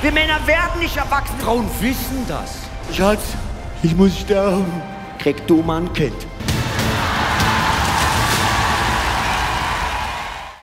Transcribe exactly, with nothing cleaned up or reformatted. Wir Männer werden nicht erwachsen. Frauen wissen das. Schatz, ich muss sterben. Krieg du mal ein Kind.